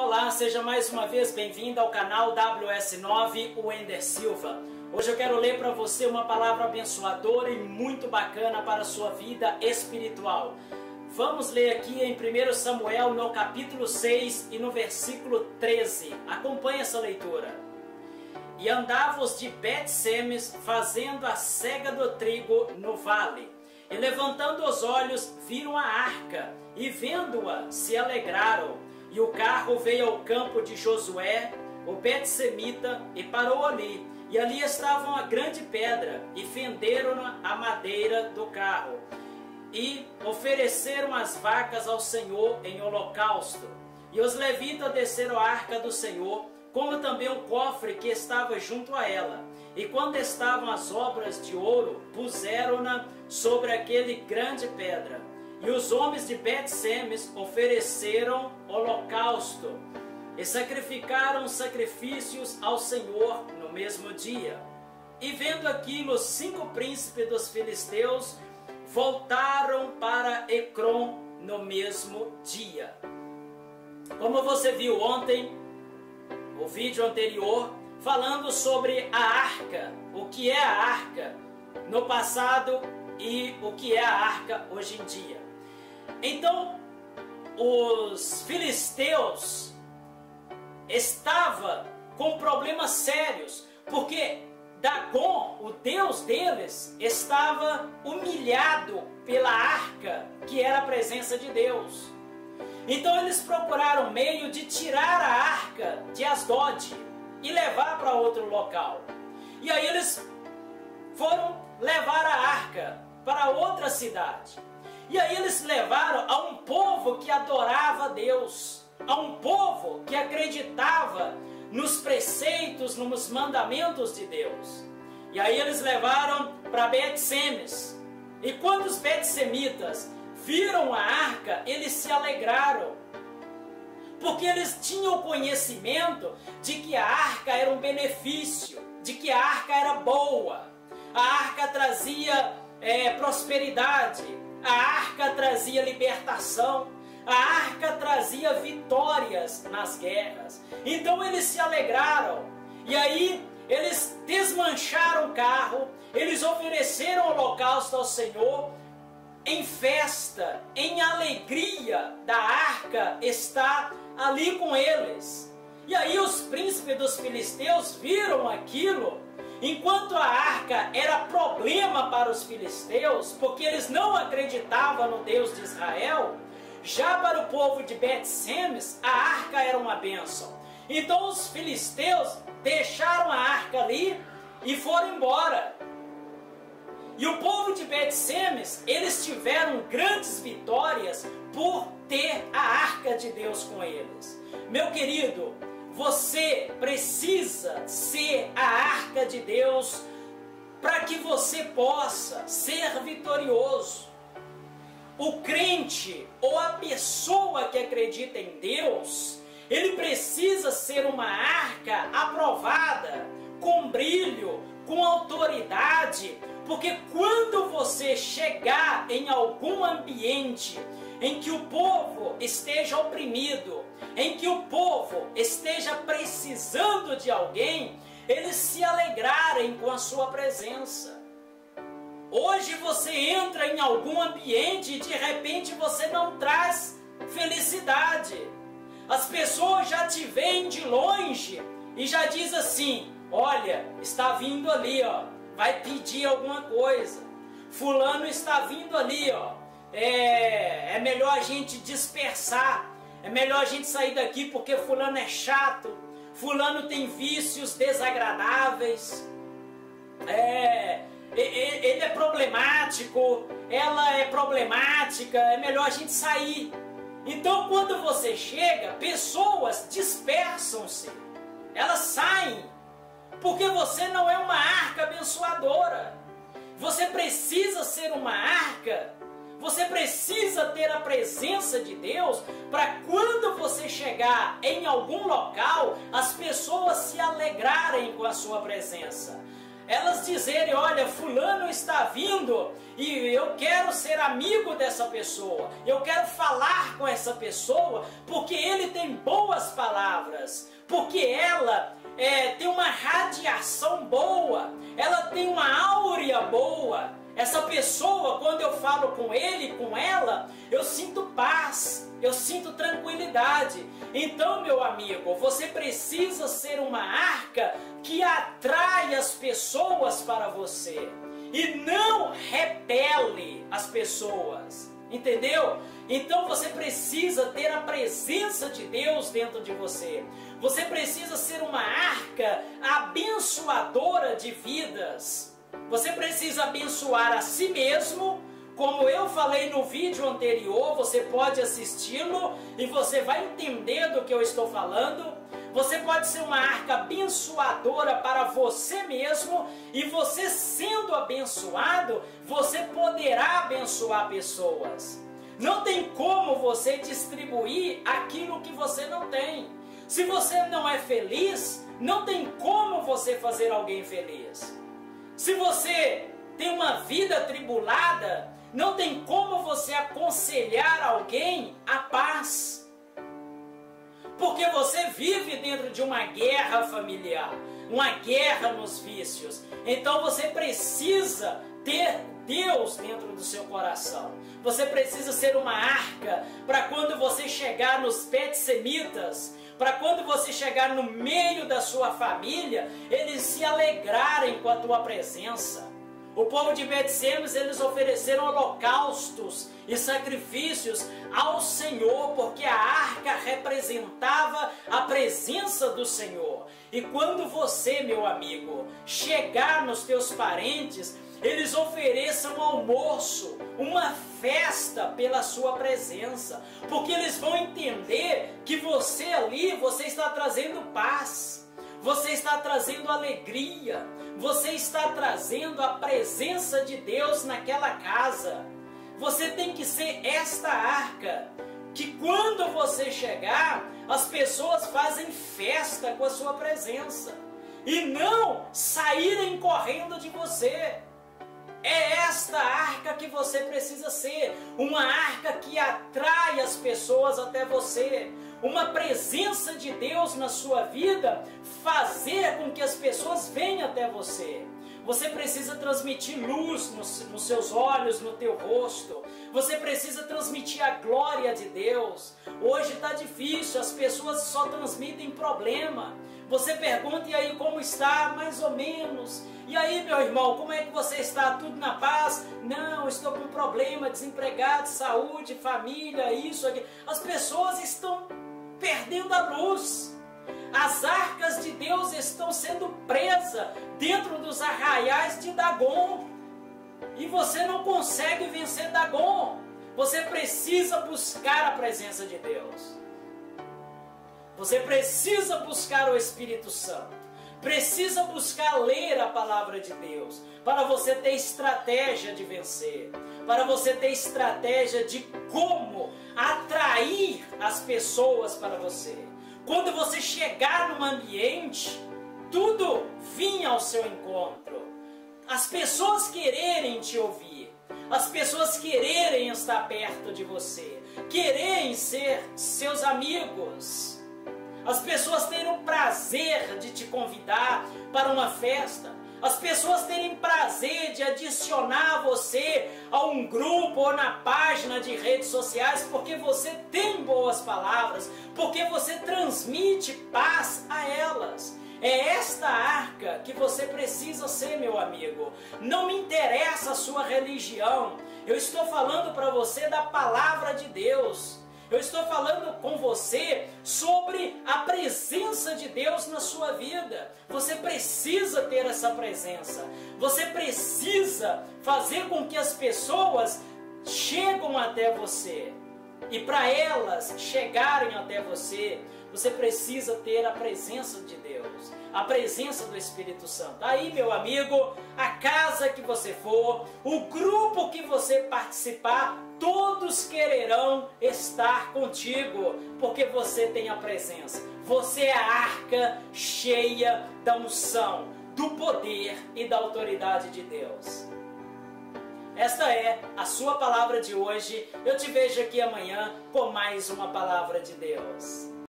Olá, seja mais uma vez bem-vindo ao canal WS9, o Ender Silva. Hoje eu quero ler para você uma palavra abençoadora e muito bacana para a sua vida espiritual. Vamos ler aqui em 1 Samuel, no capítulo 6 e no versículo 13. Acompanhe essa leitura. E andavos de Bet-Semes, fazendo a cega do trigo no vale. E levantando os olhos, viram a arca, e vendo-a, se alegraram. E o carro veio ao campo de Josué, o Bet-Semita, e parou ali. E ali estava uma grande pedra, e fenderam a madeira do carro. E ofereceram as vacas ao Senhor em holocausto. E os levitas desceram a arca do Senhor, como também o cofre que estava junto a ela. E quando estavam as obras de ouro, puseram-na sobre aquele grande pedra. E os homens de Bet-Semes ofereceram holocausto, e sacrificaram sacrifícios ao Senhor no mesmo dia. E vendo aquilo, os 5 príncipes dos filisteus voltaram para Ecrom no mesmo dia. Como você viu ontem, o vídeo anterior, falando sobre a arca, o que é a arca no passado e o que é a arca hoje em dia. Então, os filisteus estavam com problemas sérios, porque Dagon, o deus deles, estava humilhado pela arca, que era a presença de Deus. Então eles procuraram meio de tirar a arca de Asdod e levar para outro local. E aí eles foram levar a arca para outra cidade. E aí eles levaram a um povo que adorava a Deus, a um povo que acreditava nos preceitos, nos mandamentos de Deus. E aí eles levaram para Bet-Semes. E quando os Bet-Semitas viram a arca, eles se alegraram, porque eles tinham conhecimento de que a arca era um benefício, de que a arca era boa, a arca trazia prosperidade, a arca trazia libertação, a arca trazia vitórias nas guerras. Então eles se alegraram, e aí eles desmancharam o carro, eles ofereceram holocausto ao Senhor, em festa, em alegria da arca está ali com eles. E aí os príncipes dos filisteus viram aquilo. Enquanto a arca era problema para os filisteus, porque eles não acreditavam no Deus de Israel, já para o povo de Bet-Semes, a arca era uma bênção. Então os filisteus deixaram a arca ali e foram embora. E o povo de Bet-Semes, eles tiveram grandes vitórias por ter a arca de Deus com eles. Meu querido, você precisa ser a arca de Deus para que você possa ser vitorioso. O crente ou a pessoa que acredita em Deus, ele precisa ser uma arca aprovada, com brilho, com autoridade, porque quando você chegar em algum ambiente em que o povo esteja oprimido, em que o povo esteja precisando de alguém, eles se alegrarem com a sua presença. Hoje você entra em algum ambiente e de repente você não traz felicidade. As pessoas já te veem de longe e já diz assim: olha, está vindo ali, ó, vai pedir alguma coisa. Fulano está vindo ali, ó. É melhor a gente dispersar. É melhor a gente sair daqui porque fulano é chato. Fulano tem vícios desagradáveis. Ele é problemático. Ela é problemática. É melhor a gente sair. Então, quando você chega, pessoas dispersam-se. Elas saem. Porque você não é uma arca abençoadora. Você precisa ser uma arca. Você precisa ter a presença de Deus para quando você chegar em algum local, as pessoas se alegrarem com a sua presença. elas dizerem, olha, fulano está vindo e eu quero ser amigo dessa pessoa, eu quero falar com essa pessoa porque ele tem boas palavras, porque ela tem uma radiação boa, ela tem uma áurea boa. Essa pessoa, quando eu falo com ele, com ela, eu sinto paz, eu sinto tranquilidade. Então, meu amigo, você precisa ser uma arca que atrai as pessoas para você e não repele as pessoas, entendeu? Então você precisa ter a presença de Deus dentro de você. Você precisa ser uma arca abençoadora de vidas. Você precisa abençoar a si mesmo, como eu falei no vídeo anterior, você pode assisti-lo e você vai entender do que eu estou falando. Você pode ser uma arca abençoadora para você mesmo e você sendo abençoado, você poderá abençoar pessoas. Não tem como você distribuir aquilo que você não tem. Se você não é feliz, não tem como você fazer alguém feliz. Se você tem uma vida atribulada, não tem como você aconselhar alguém à paz. Porque você vive dentro de uma guerra familiar, uma guerra nos vícios. Então você precisa ter Deus dentro do seu coração. Você precisa ser uma arca para quando você chegar nos Betsemitas, para quando você chegar no meio da sua família, eles se alegrarem com a tua presença. O povo de Betsemes, eles ofereceram holocaustos e sacrifícios ao Senhor, porque a arca representava a presença do Senhor. E quando você, meu amigo, chegar nos teus parentes, eles ofereçam almoço, uma festa pela sua presença, porque eles vão entender que você ali, você está trazendo paz, você está trazendo alegria, você está trazendo a presença de Deus naquela casa. Você tem que ser esta arca, que quando você chegar, as pessoas fazem festa com a sua presença, e não saírem correndo de você. É esta arca que você precisa ser, uma arca que atrai as pessoas até você, uma presença de Deus na sua vida, fazer com que as pessoas venham até você. Você precisa transmitir luz nos seus olhos, no teu rosto. Você precisa transmitir a glória de Deus. Hoje está difícil, as pessoas só transmitem problema. Você pergunta, e aí como está? Mais ou menos. E aí, meu irmão, como é que você está? Tudo na paz? Não, estou com problema, desempregado, saúde, família, isso, aquilo. As pessoas estão perdendo a luz. As arcas de Deus estão sendo presas dentro dos arraiais de Dagon. E você não consegue vencer Dagon. Você precisa buscar a presença de Deus. Você precisa buscar o Espírito Santo. Precisa buscar ler a palavra de Deus. Para você ter estratégia de vencer. Para você ter estratégia de como atrair as pessoas para você. Quando você chegar num ambiente, tudo vinha ao seu encontro. As pessoas quererem te ouvir. As pessoas quererem estar perto de você. Quererem ser seus amigos. As pessoas terem o prazer de te convidar para uma festa. As pessoas terem prazer de adicionar você a um grupo ou na página de redes sociais, porque você tem boas palavras, porque você transmite paz a elas. É esta arca que você precisa ser, meu amigo. Não me interessa a sua religião. Eu estou falando para você da palavra de Deus. Eu estou falando com você sobre a presença de Deus na sua vida. Você precisa ter essa presença. Você precisa fazer com que as pessoas cheguem até você. E para elas chegarem até você, você precisa ter a presença de Deus, a presença do Espírito Santo. Aí, meu amigo, a casa que você for, o grupo que você participar, todos quererão estar contigo, porque você tem a presença. Você é a arca cheia da unção, do poder e da autoridade de Deus. Esta é a sua palavra de hoje. Eu te vejo aqui amanhã com mais uma palavra de Deus.